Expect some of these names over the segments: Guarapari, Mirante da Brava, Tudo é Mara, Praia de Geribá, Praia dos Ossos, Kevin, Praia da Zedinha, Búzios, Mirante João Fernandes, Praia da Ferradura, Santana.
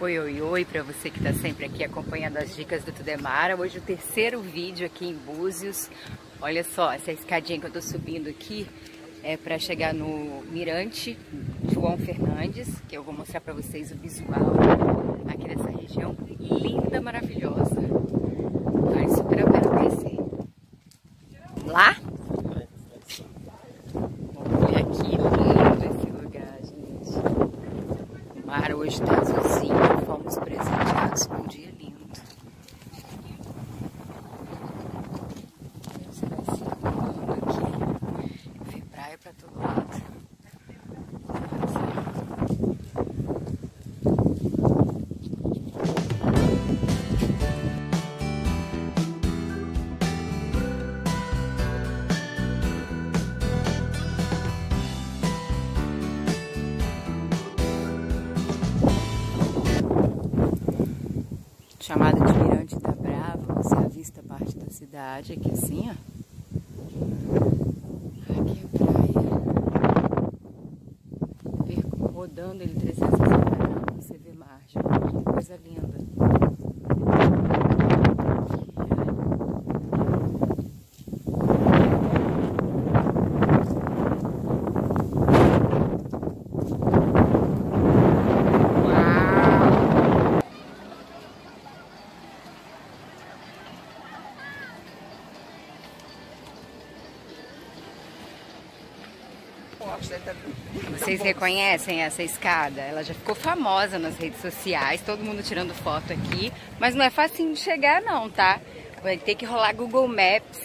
Oi, oi, oi, para você que está sempre aqui acompanhando as dicas do Tudo é Mara. Hoje o terceiro vídeo aqui em Búzios. Olha só, essa escadinha que eu estou subindo aqui é para chegar no Mirante João Fernandes, que eu vou mostrar para vocês o visual aqui dessa região linda, maravilhosa. Vale super a pena conhecer. Lá? Olha que lindo esse lugar, gente. O mar hoje está azulzinho, fomos presenteados com um dia lindo. Você vai se acumulando aqui. Eu vi praia para todo lado. Chamada de Mirante da Brava, você avista parte da cidade aqui assim, ó. Aqui é praia. Perco rodando ele 360 graus, você vê margem. Que coisa linda. Vocês reconhecem essa escada? Ela já ficou famosa nas redes sociais, todo mundo tirando foto aqui, mas não é facinho de chegar não, tá? Vai ter que rolar Google Maps,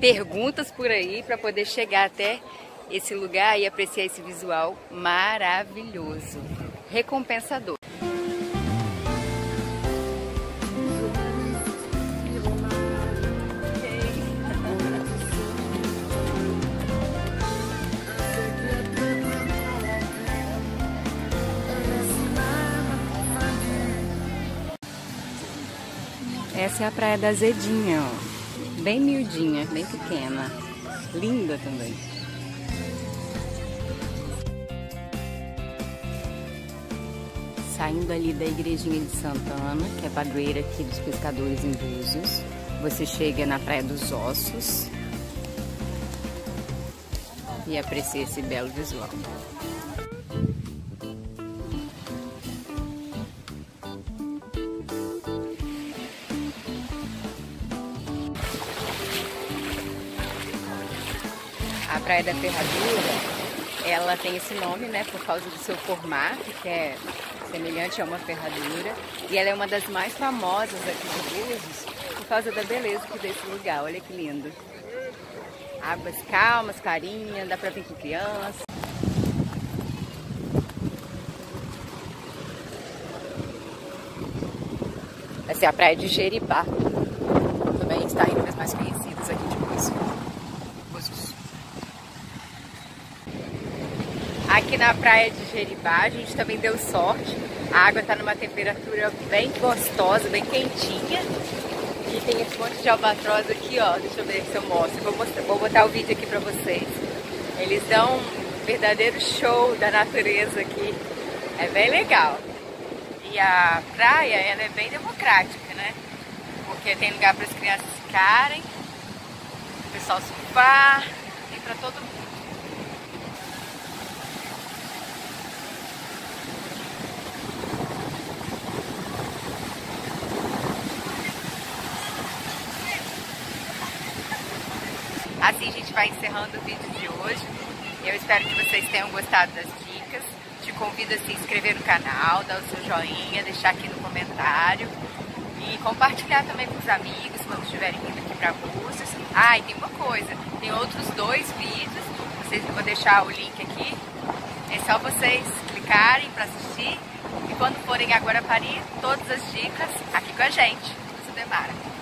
perguntas por aí para poder chegar até esse lugar e apreciar esse visual maravilhoso, recompensador. Essa é a Praia da Zedinha, ó. Bem miudinha, bem pequena. Linda também. Saindo ali da igrejinha de Santana, que é padroeira aqui dos pescadores em Búzios, você chega na Praia dos Ossos e aprecia esse belo visual. A Praia da Ferradura, ela tem esse nome, né, por causa do seu formato, que é semelhante a uma ferradura. E ela é uma das mais famosas aqui de Búzios, por causa da beleza desse lugar. Olha que lindo. Águas calmas, clarinha, dá pra vir com criança. Essa é a Praia de Geribá. Também está entre as mais conhecidas aqui de Búzios. Aqui na Praia de Geribá a gente também deu sorte, a água está numa temperatura bem gostosa, bem quentinha. E tem esse monte de albatroz aqui, ó, deixa eu ver se eu mostro, vou botar o vídeo aqui para vocês. Eles dão um verdadeiro show da natureza aqui, é bem legal. E a praia, ela é bem democrática, né, porque tem lugar para as crianças ficarem, o pessoal surfar, tem para todo mundo. Assim a gente vai encerrando o vídeo de hoje. Eu espero que vocês tenham gostado das dicas. Te convido a se inscrever no canal, dar o seu joinha, deixar aqui no comentário. E compartilhar também com os amigos quando estiverem vindo aqui para Búzios. Ah, e tem uma coisa, tem outros 2 vídeos. Vocês vão deixar o link aqui. É só vocês clicarem para assistir. E quando forem a Guarapari, todas as dicas aqui com a gente. Tudo é Mara.